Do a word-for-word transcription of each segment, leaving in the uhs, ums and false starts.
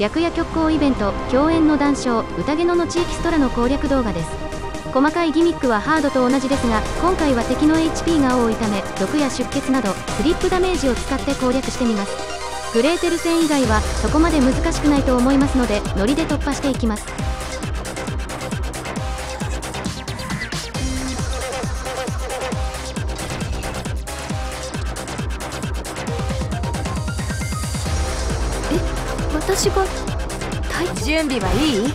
白夜曲行イベント共演の談笑宴野の地域ストラの攻略動画です。細かいギミックはハードと同じですが、今回は敵の エイチピー が多いため毒や出血などスリップダメージを使って攻略してみます。グレーテル戦以外はそこまで難しくないと思いますので、ノリで突破していきます。え、私が大地。準備はいい？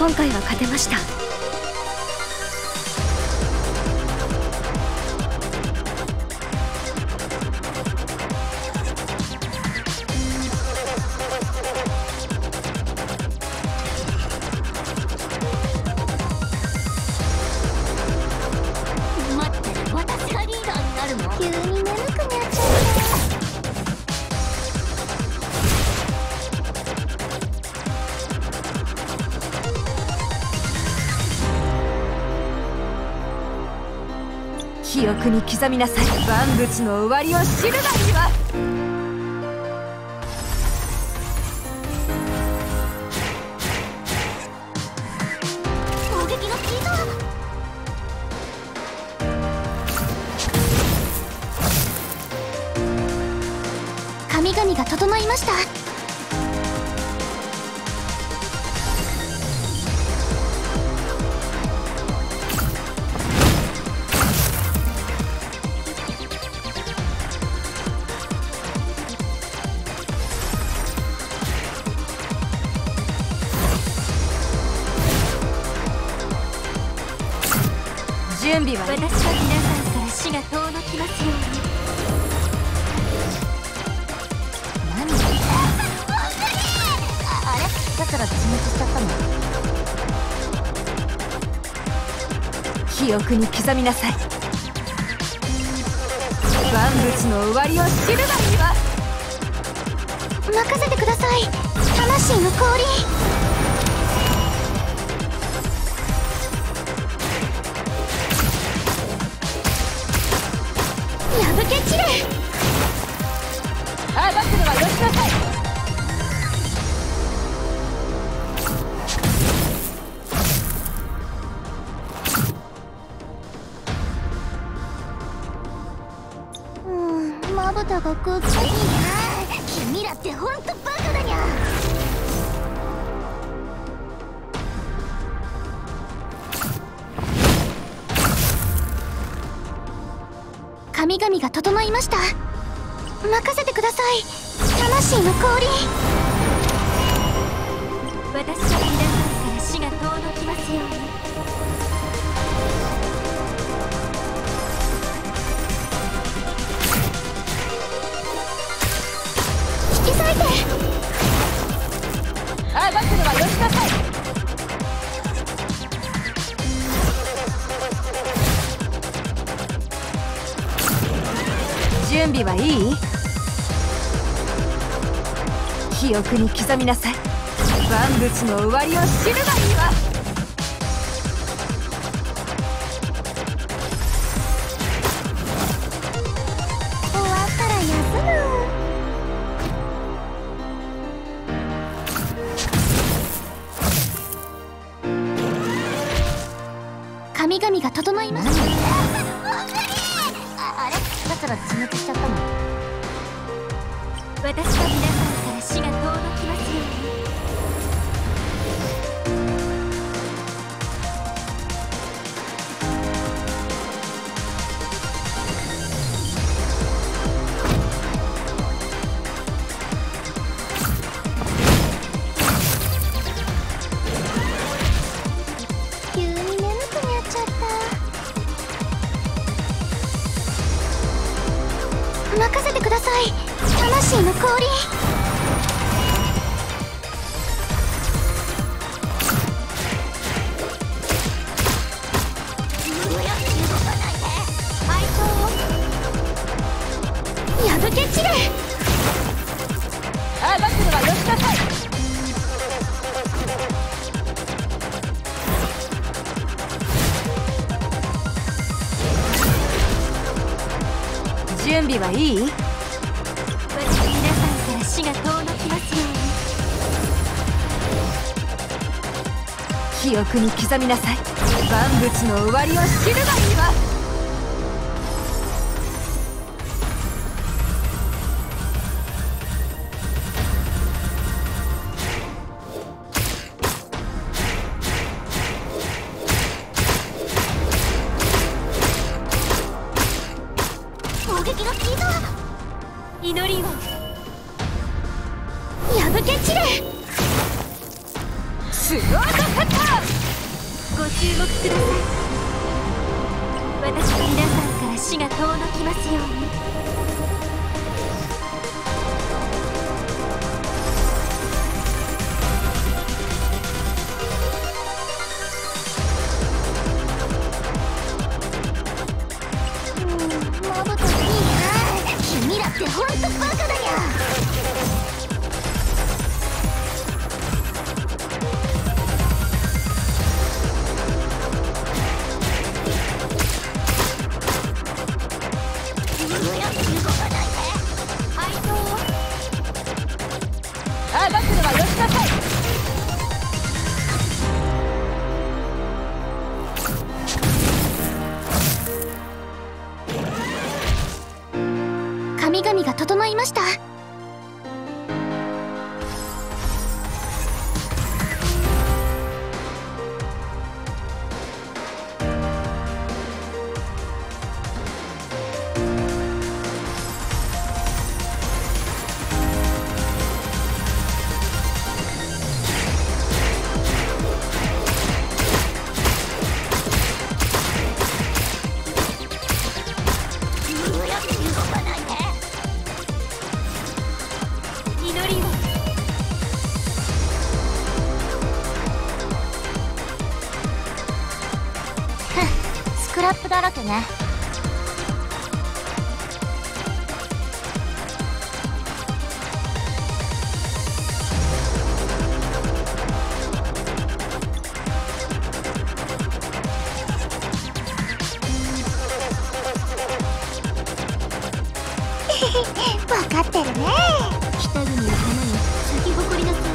今回は勝てました。待って、私がリーダーになるの？急に眠くなっちゃった。記憶に刻みなさい。万物の終わりを知るがいいわ。攻撃が効いた。神々が整いました。準備は私は皆さんから死が遠のきますように。何？あれ？だから沈めちゃったの？記憶に刻みなさい。万物の終わりを知るがいいわ。任せてください。魂の氷。君らってほんとバカだにゃ。神々が整いました。任せてください、魂の降臨。私がいらないから死が遠のきますように。引き裂いてあばくのはよしなさい。準備はいい？記憶に刻みなさい。万物の終わりを知るがいいわ。終わったら休む。神々が整いました。あれ、だから沈黙しちゃったの。私は皆さんから死が遠のきますように。任せてください、魂の降臨。破け散れ。ああ、バスルはよしなさい。準備はいい？私皆さんから死が遠のきますように。記憶に刻みなさい。万物の終わりを知るがいいわ。祈りを破け散れ。すごいかった。ご注目ください。私は皆さんから死が遠のきますように。ほんとバカだにゃ。ああ、バスルはよしなさい。神々が整いました。スクラップだらけね。分かってるね。北国の花に咲き誇りなさい。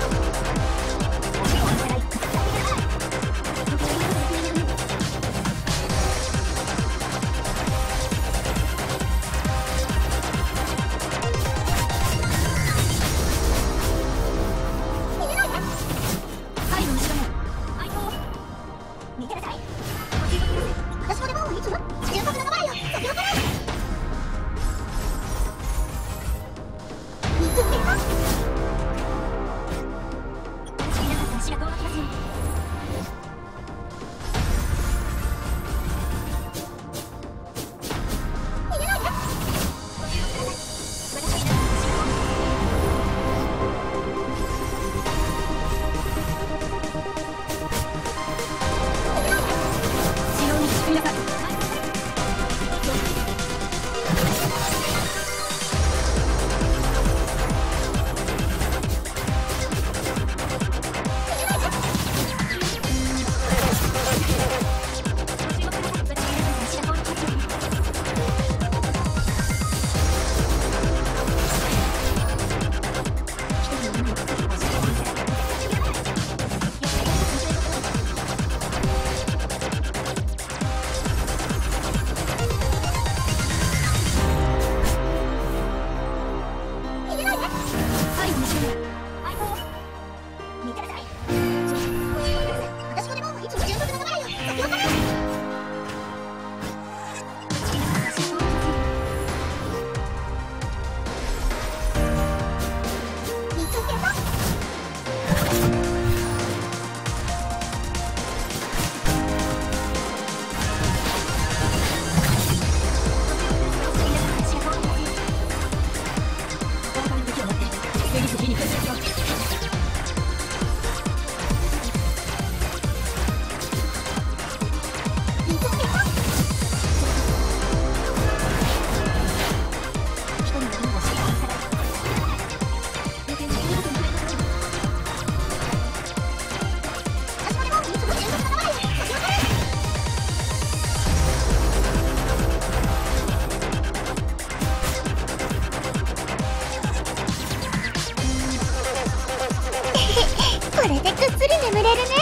これでぐっすり眠れるね。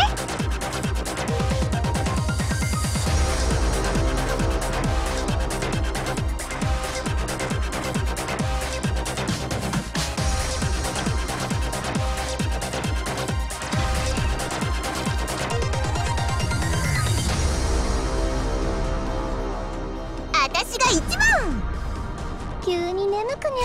あたしが一番。急に眠くなっちゃった。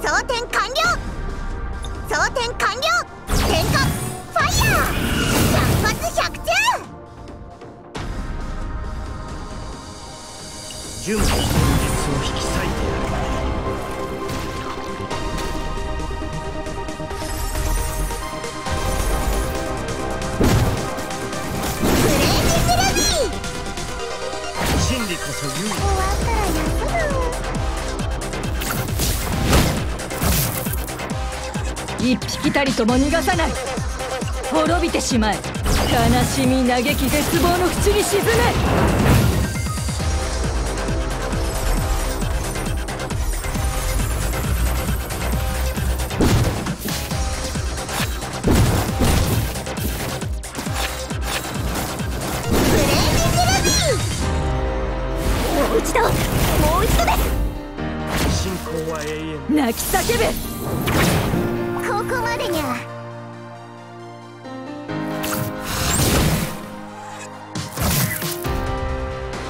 装填完了。装填完了。点火ファイヤー。百発百中。準備の現実を引き裂いてやる。真理こそ唯一。終わったらやったぞ。一匹たりとも逃がさない。滅びてしまえ。悲しみ嘆き絶望の淵に沈め。クレイジーグラビー。もう一度もう一度です。信仰は永遠。泣き叫べ。ここまでにゃ。終わったら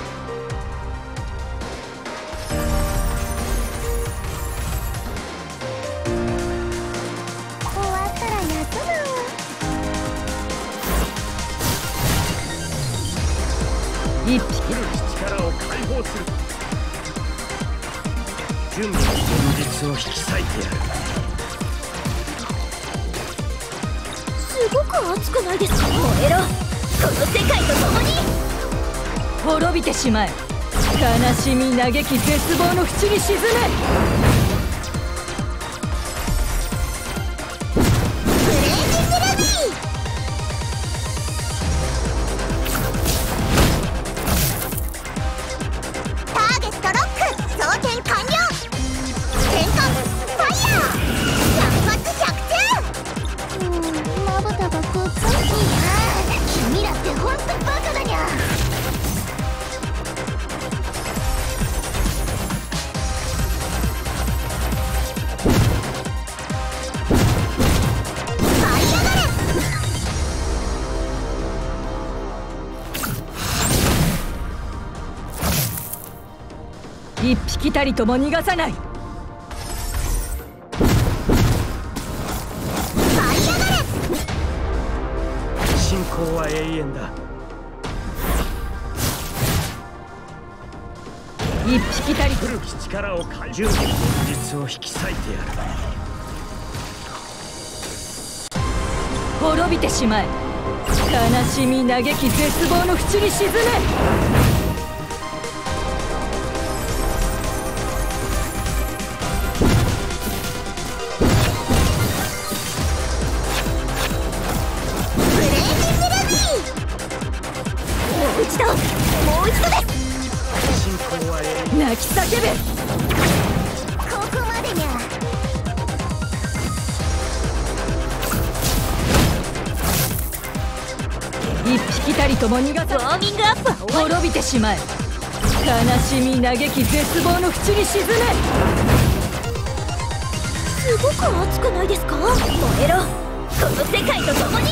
休む。一匹の力を解放する。準備の現実を引き裂いてやる。すごく熱くないですか。燃えろ、この世界と共に。滅びてしまえ。悲しみ嘆き絶望の淵に沈め。クレイジーグラビー。ターゲットロック。装填完了。点火ファイヤー。百発百中。君らって本当バカだにゃ。舞い上がれ。一匹たりとも逃がさない。ここは永遠だ。一匹たり古き力を解放。準備の現実を引き裂いてやる。滅びてしまえ。悲しみ嘆き絶望の淵に沈め。もう一度です。信仰は永遠。泣き叫べ。ここまでにゃ。一匹たりとも逃がさ。ウォーミングアップ。滅びてしまえ。悲しみ嘆き絶望の淵に沈め。すごく熱くないですか。燃えろ、この世界と共に。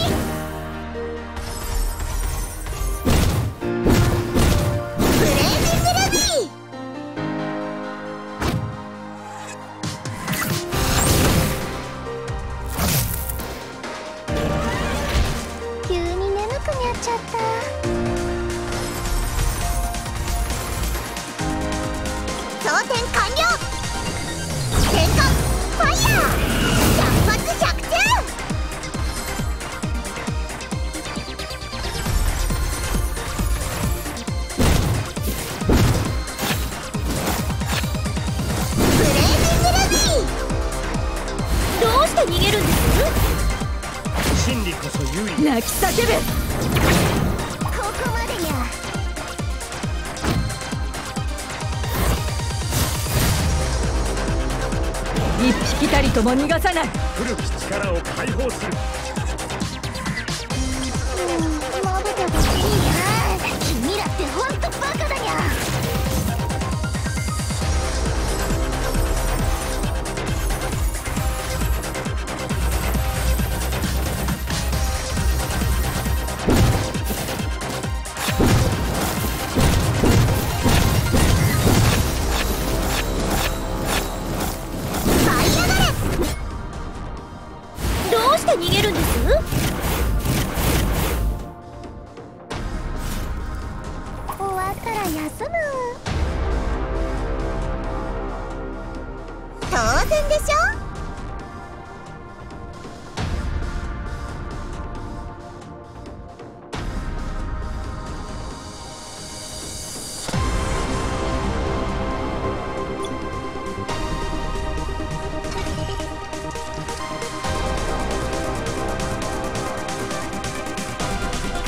ちゃった。装填完了。点火ファイヤー。百発百中。クレイジーグラビー。どうして逃げるんです。真理こそ唯一。泣き叫べ。ここまでにゃ。匹たりとも逃がさない。古き力を解放する。うん、まぶたがいいな。君らって本当バカだにゃ。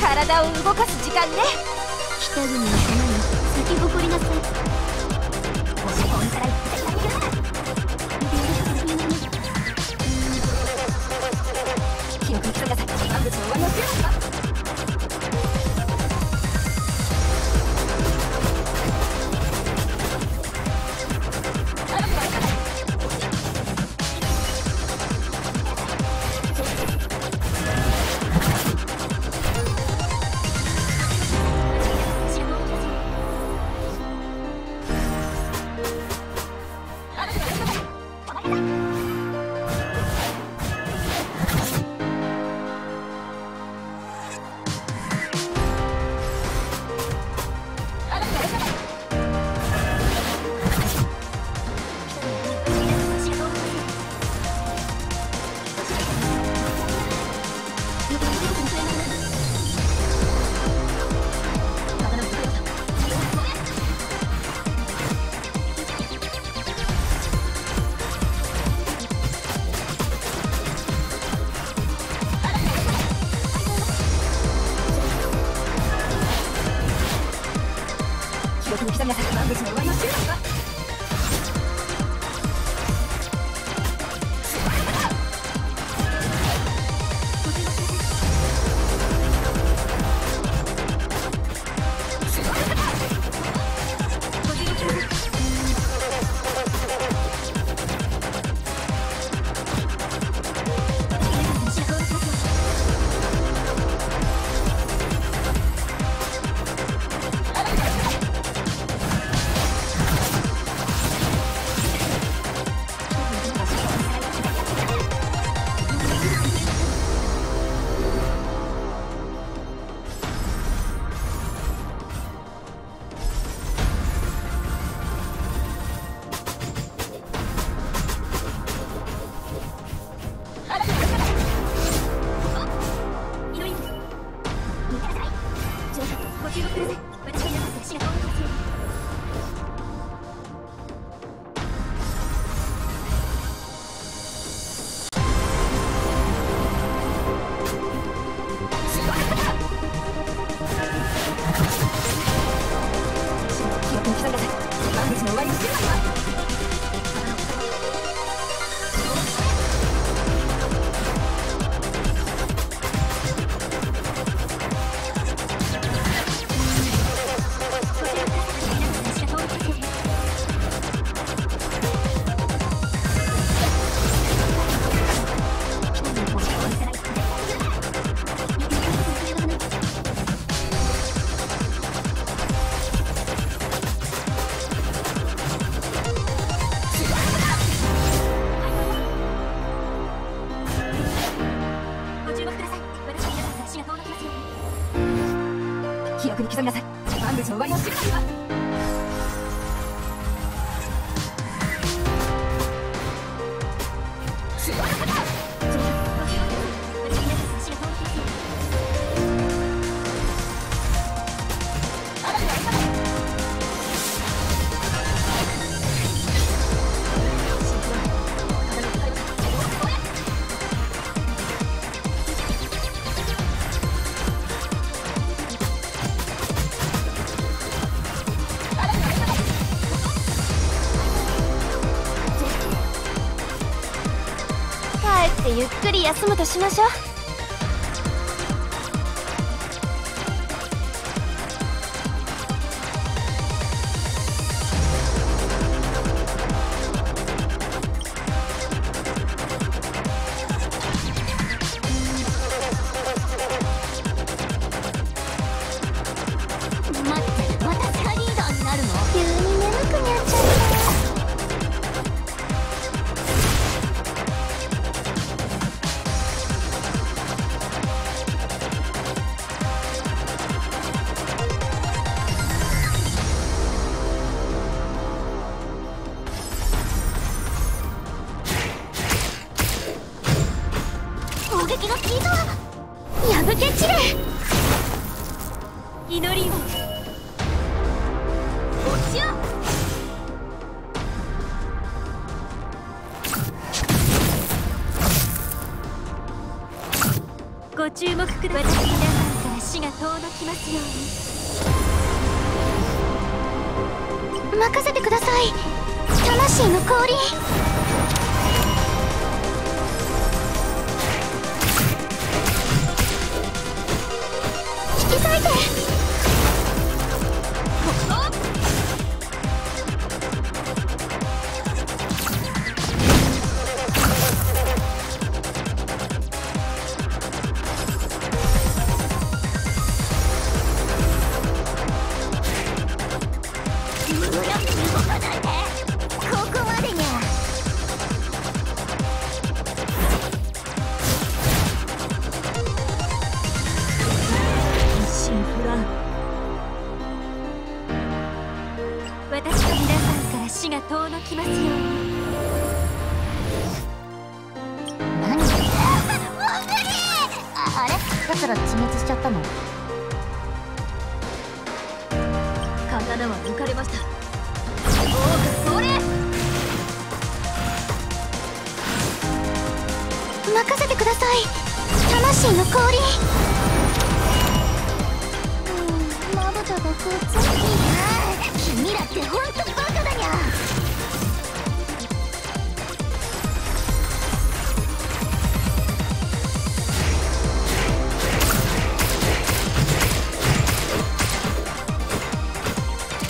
体を動かす時間ね。北国の花よ、咲き誇りなさい。星本から行ってやるよ。記憶力が高い万物は乗せますか。ゆっくり休むとしましょう。ご注目ください。私から死が遠のきますように。任せてください。魂の氷。引き裂いて。任せてください。魂の氷。うん、まぶたがくっついていない。君らって本当バカだにゃ。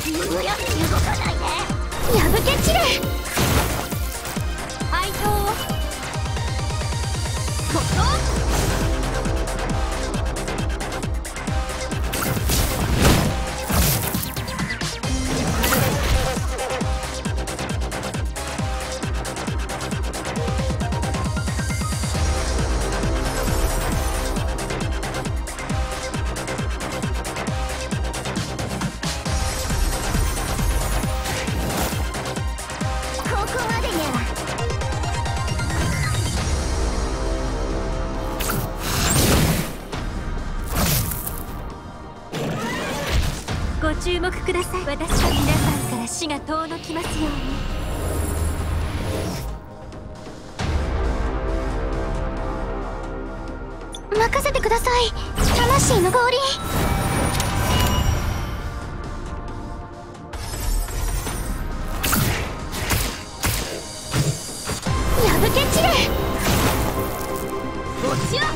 無理やり動かないで。破け散れ。注目ください。私は皆さんから死が遠のきますように。任せてください。魂の氷。破け散れ。こっちは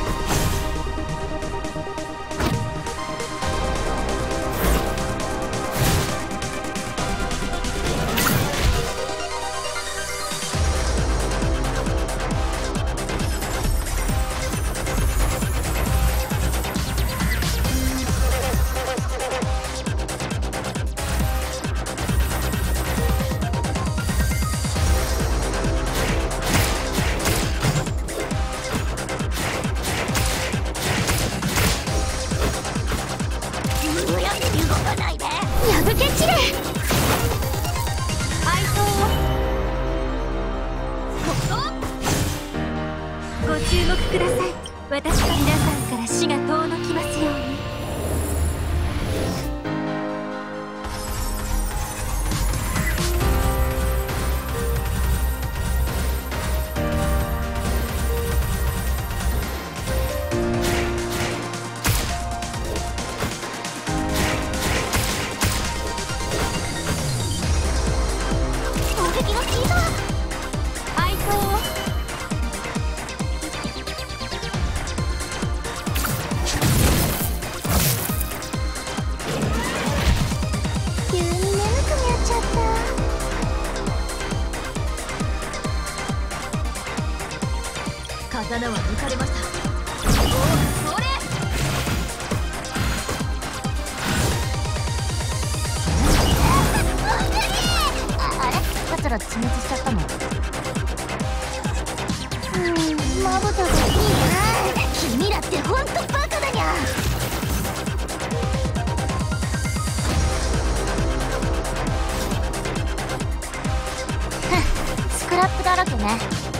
刀は抜かれました。おお、それ！あれ、カツラ地滅しちゃったの？うん、まぶたがいいな。君らってほんとバカだにゃ。スクラップだらけね。